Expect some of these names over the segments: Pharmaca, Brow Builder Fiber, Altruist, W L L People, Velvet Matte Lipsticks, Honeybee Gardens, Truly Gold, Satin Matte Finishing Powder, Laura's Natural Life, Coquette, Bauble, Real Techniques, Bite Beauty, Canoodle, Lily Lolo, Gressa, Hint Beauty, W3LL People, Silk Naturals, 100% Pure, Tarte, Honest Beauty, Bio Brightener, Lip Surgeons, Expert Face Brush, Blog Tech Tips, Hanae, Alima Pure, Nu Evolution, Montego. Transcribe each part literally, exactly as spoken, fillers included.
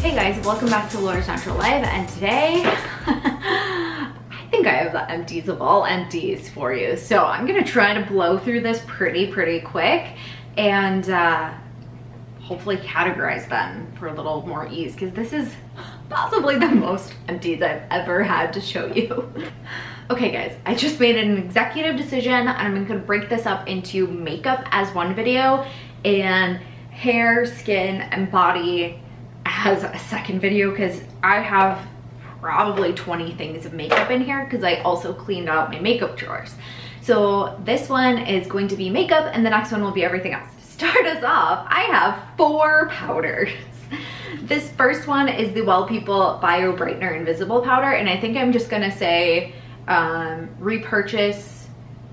Hey guys, welcome back to Laura's Natural Live, and today I think I have the empties of all empties for you. So I'm gonna try to blow through this pretty pretty quick and uh, hopefully categorize them for a little more ease, because this is possibly the most empties I've ever had to show you. Okay guys, I just made an executive decision and I'm gonna break this up into makeup as one video and hair, skin, and body as a second video, because I have probably twenty things of makeup in here because I also cleaned out my makeup drawers. So this one is going to be makeup and the next one will be everything else. To start us off, I have four powders. This first one is the W three L L People Bio Brightener Invisible Powder, and I think I'm just gonna say um, repurchase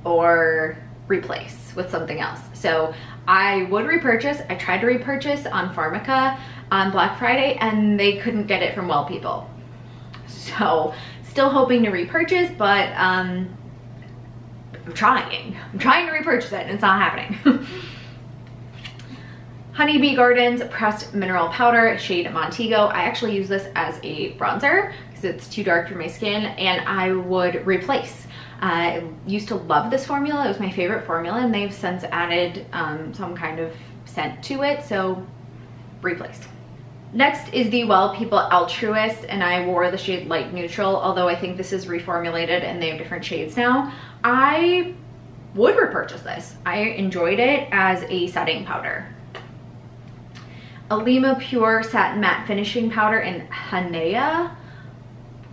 or replace with something else. So I would repurchase. I tried to repurchase on Pharmaca on Black Friday and they couldn't get it from W L L People. So still hoping to repurchase, but um, I'm trying. I'm trying to repurchase it and it's not happening. Honeybee Gardens Pressed Mineral Powder, shade Montego. I actually use this as a bronzer because it's too dark for my skin, and I would replace. Uh, I used to love this formula. It was my favorite formula, and they've since added um, some kind of scent to it, so replace. Next is the W L L People Altruist, and I wore the shade Light Neutral, although I think this is reformulated and they have different shades now. I would repurchase this. I enjoyed it as a setting powder. Alima Pure Satin Matte Finishing Powder in Hanae.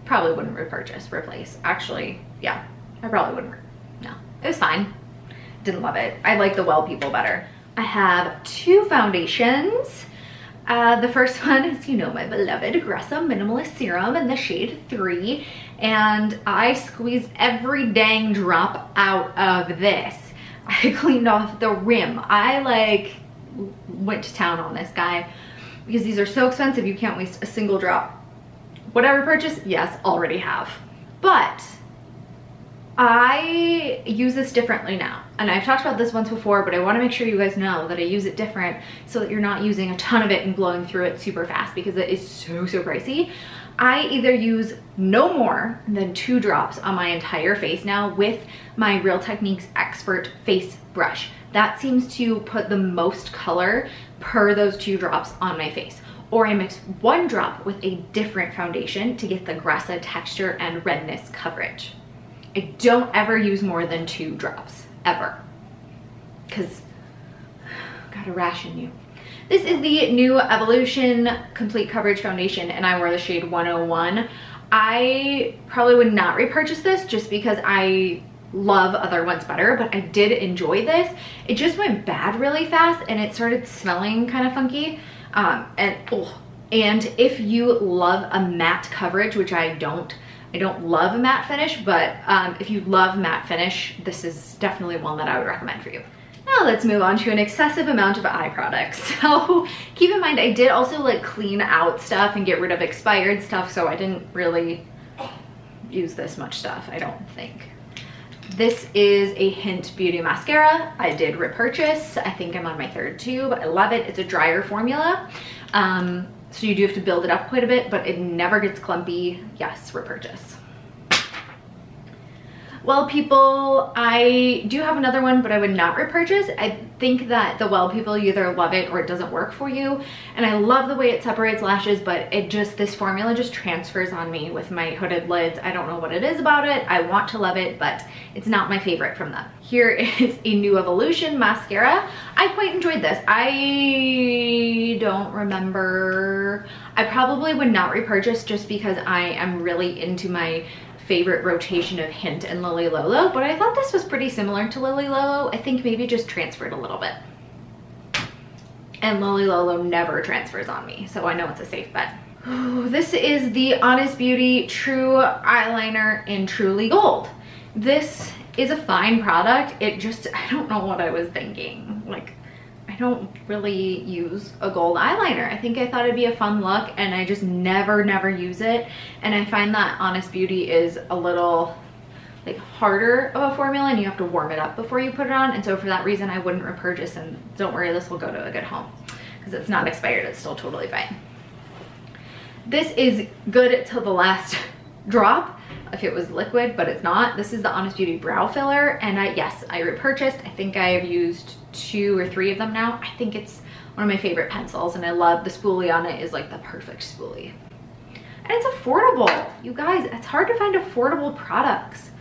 Probably wouldn't repurchase, replace. Actually, yeah, I probably wouldn't. No, it was fine. Didn't love it. I like the W L L People better. I have two foundations. Uh, the first one is, you know, my beloved Gressa Minimalist Serum in the shade three. And I squeezed every dang drop out of this. I cleaned off the rim. I like went to town on this guy because these are so expensive, you can't waste a single drop. Would I repurchase? Yes, already have. But I use this differently now. And I've talked about this once before, but I want to make sure you guys know that I use it different so that you're not using a ton of it and blowing through it super fast, because it is so, so pricey. I either use no more than two drops on my entire face now with my Real Techniques Expert Face Brush. That seems to put the most color per those two drops on my face. Or I mix one drop with a different foundation to get the Gressa texture and redness coverage. I don't ever use more than two drops, ever. Cause, gotta ration you. This is the Nu Evolution Complete Coverage Foundation, and I wore the shade one oh one. I probably would not repurchase this just because I love other ones better, but I did enjoy this. It just went bad really fast and it started smelling kind of funky. Um, and, oh, and if you love a matte coverage, which I don't, I don't love a matte finish, but um, if you love matte finish, this is definitely one that I would recommend for you. Now let's move on to an excessive amount of eye products. So keep in mind, I did also like clean out stuff and get rid of expired stuff, so I didn't really use this much stuff, I don't think. This is a Hint Beauty mascara. I did repurchase. I think I'm on my third tube. I love it. It's a drier formula. Um, so you do have to build it up quite a bit, but it never gets clumpy. Yes, repurchase. W L L People, I do have another one, but I would not repurchase. I think that the W L L People, you either love it or it doesn't work for you. And I love the way it separates lashes, but it just, this formula just transfers on me with my hooded lids. I don't know what it is about it. I want to love it, but it's not my favorite from them. Here is a Nu Evolution mascara. I quite enjoyed this. I don't remember. I probably would not repurchase just because I am really into my favorite rotation of Hint and Lily Lolo, but I thought this was pretty similar to Lily Lolo. I think maybe just transferred a little bit. And Lily Lolo never transfers on me, so I know it's a safe bet. Ooh, this is the Honest Beauty True Eyeliner in Truly Gold. This is a fine product. It just, I don't know what I was thinking. Like, I don't really use a gold eyeliner. I think I thought it'd be a fun look and I just never, never use it. And I find that Honest Beauty is a little like harder of a formula and you have to warm it up before you put it on. And so for that reason, I wouldn't repurchase, and don't worry, this will go to a good home because it's not expired. It's still totally fine. This is good till the last drop if it was liquid, but it's not. This is the Honest Beauty Brow Filler, and I, yes, I repurchased. I think I have used two or three of them now. I think it's one of my favorite pencils, and I love the spoolie on it. Is like the perfect spoolie. And it's affordable, you guys. It's hard to find affordable products.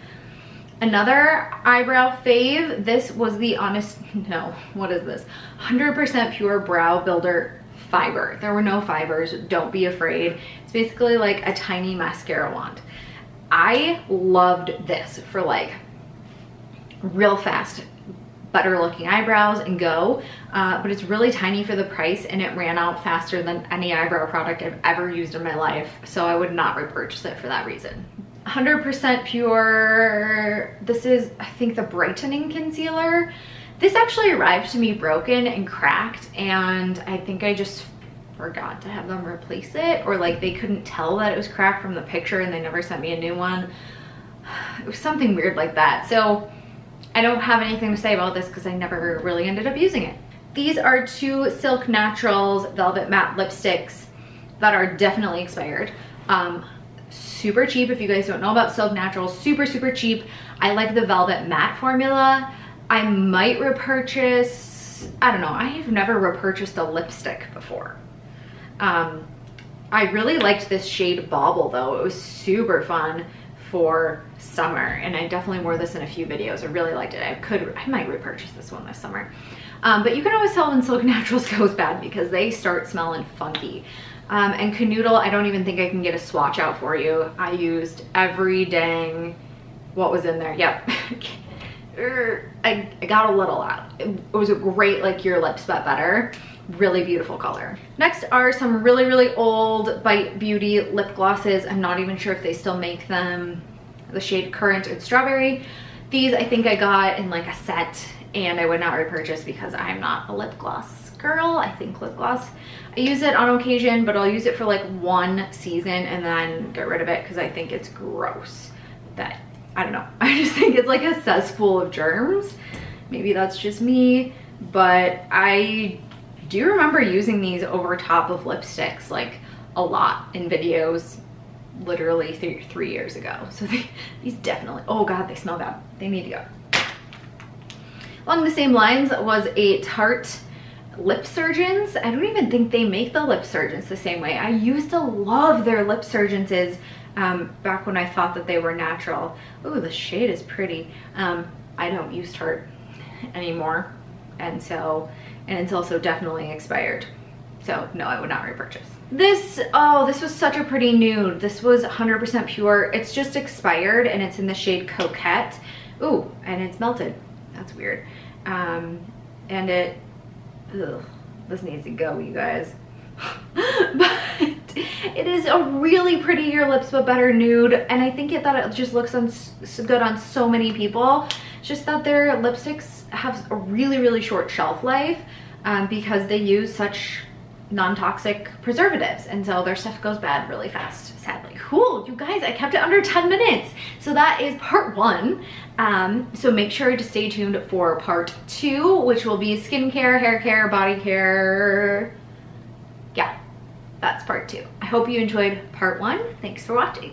Another eyebrow fave, this was the Honest, no, what is this? one hundred percent Pure Brow Builder Fiber. There were no fibers, don't be afraid. It's basically like a tiny mascara wand. I loved this for like real fast, better looking eyebrows and go, uh, but it's really tiny for the price, and it ran out faster than any eyebrow product I've ever used in my life, so I would not repurchase it for that reason. one hundred percent Pure, this is I think the brightening concealer. This actually arrived to me broken and cracked, and I think I just forgot to have them replace it, or like they couldn't tell that it was cracked from the picture and they never sent me a new one. It was something weird like that. So I don't have anything to say about this because I never really ended up using it. These are two Silk Naturals Velvet Matte Lipsticks that are definitely expired. Um, super cheap. If you guys don't know about Silk Naturals, super, super cheap. I like the Velvet Matte formula. I might repurchase, I don't know, I have never repurchased a lipstick before. Um, I really liked this shade Bauble though. It was super fun for summer, and I definitely wore this in a few videos. I really liked it. I could, I might repurchase this one this summer. Um, but you can always tell when Silk Naturals goes bad because they start smelling funky. Um, and Canoodle, I don't even think I can get a swatch out for you. I used every dang, what was in there? Yep. I, I got a little out. It was a great, like your lips but better. Really beautiful color. Next are some really, really old Bite Beauty lip glosses. I'm not even sure if they still make them. The shade Currant and Strawberry. These I think I got in like a set, and I would not repurchase because I'm not a lip gloss girl. I think lip gloss, I use it on occasion, but I'll use it for like one season and then get rid of it because I think it's gross. That, I don't know. I just think it's like a cesspool of germs. Maybe that's just me, but I do you remember using these over top of lipsticks like a lot in videos literally three, three years ago. So they, these definitely, oh God, they smell bad. They need to go. Along the same lines was a Tarte Lip Surgeons. I don't even think they make the Lip Surgeons the same way. I used to love their Lip Surgeons um, back when I thought that they were natural. Oh, the shade is pretty. Um, I don't use Tarte anymore. And so, and it's also definitely expired. So no, I would not repurchase. This, oh, this was such a pretty nude. This was one hundred percent Pure. It's just expired, and it's in the shade Coquette. Ooh, and it's melted. That's weird. Um, and it, ugh, this needs to go, you guys. But it is a really pretty Your Lips But Better nude, and I think it, that it just looks on, so good on so many people. It's just that their lipsticks have a really, really short shelf life um, because they use such non-toxic preservatives, and so their stuff goes bad really fast, sadly. Cool, you guys, I kept it under ten minutes. So that is part one. Um, so make sure to stay tuned for part two, which will be skincare, hair care, body care. Yeah, that's part two. I hope you enjoyed part one. Thanks for watching.